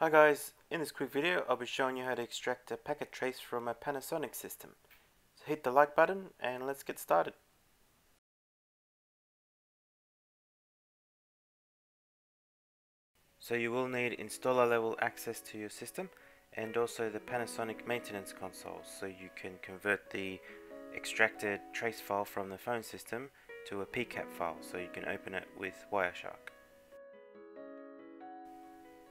Hi guys, in this quick video I'll be showing you how to extract a packet trace from a Panasonic system. So hit the like button and let's get started. So you will need installer level access to your system and also the Panasonic maintenance console, so you can convert the extracted trace file from the phone system to a PCAP file, so you can open it with Wireshark.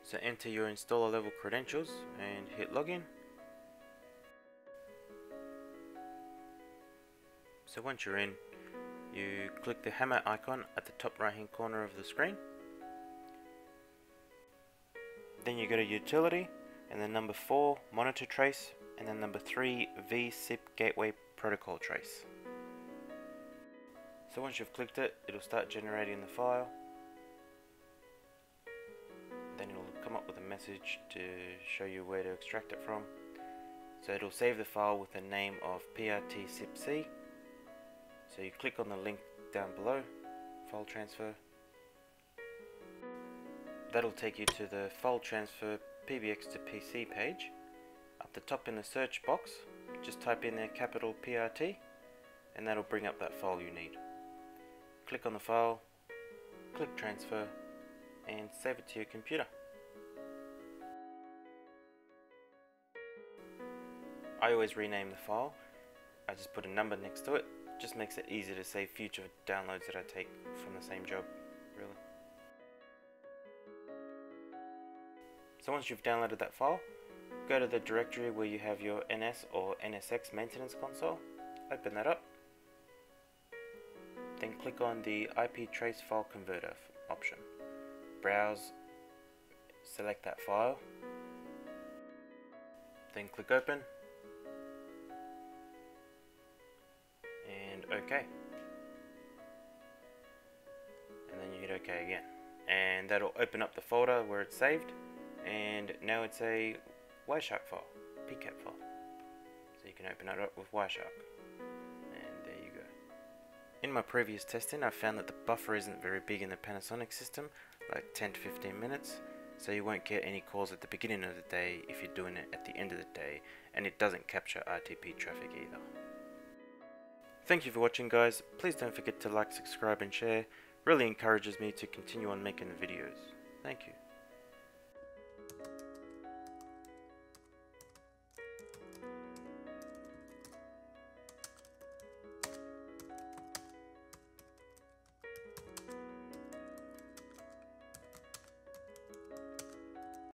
So enter your installer level credentials and hit login. So once you're in, you click the hammer icon at the top right hand corner of the screen. Then you go to utility and then number 4 monitor trace and then number 3 vSIP gateway protocol trace. So once you've clicked it, it'll start generating the file. Then it'll come up with a message to show you where to extract it from. So it'll save the file with the name of PRT-SIP-C. So you click on the link down below, file transfer. That'll take you to the file transfer PBX to PC page. At the top in the search box, just type in their capital PRT and that'll bring up that file you need. Click on the file, click transfer, and save it to your computer. I always rename the file. I just put a number next to it. Just makes it easy to save future downloads that I take from the same job, really. So once you've downloaded that file, go to the directory where you have your NS or NSX maintenance console. Open that up. Then click on the IP trace file converter option. Browse, select that file, then click open and OK, and then you hit OK again, and that'll open up the folder where it's saved, and now it's a Wireshark file, PCAP file, so you can open it up with Wireshark. In my previous testing, I found that the buffer isn't very big in the Panasonic system, like 10 to 15 minutes, so you won't get any calls at the beginning of the day if you're doing it at the end of the day, and it doesn't capture RTP traffic either. Thank you for watching guys, please don't forget to like, subscribe and share, really encourages me to continue on making the videos. Thank you.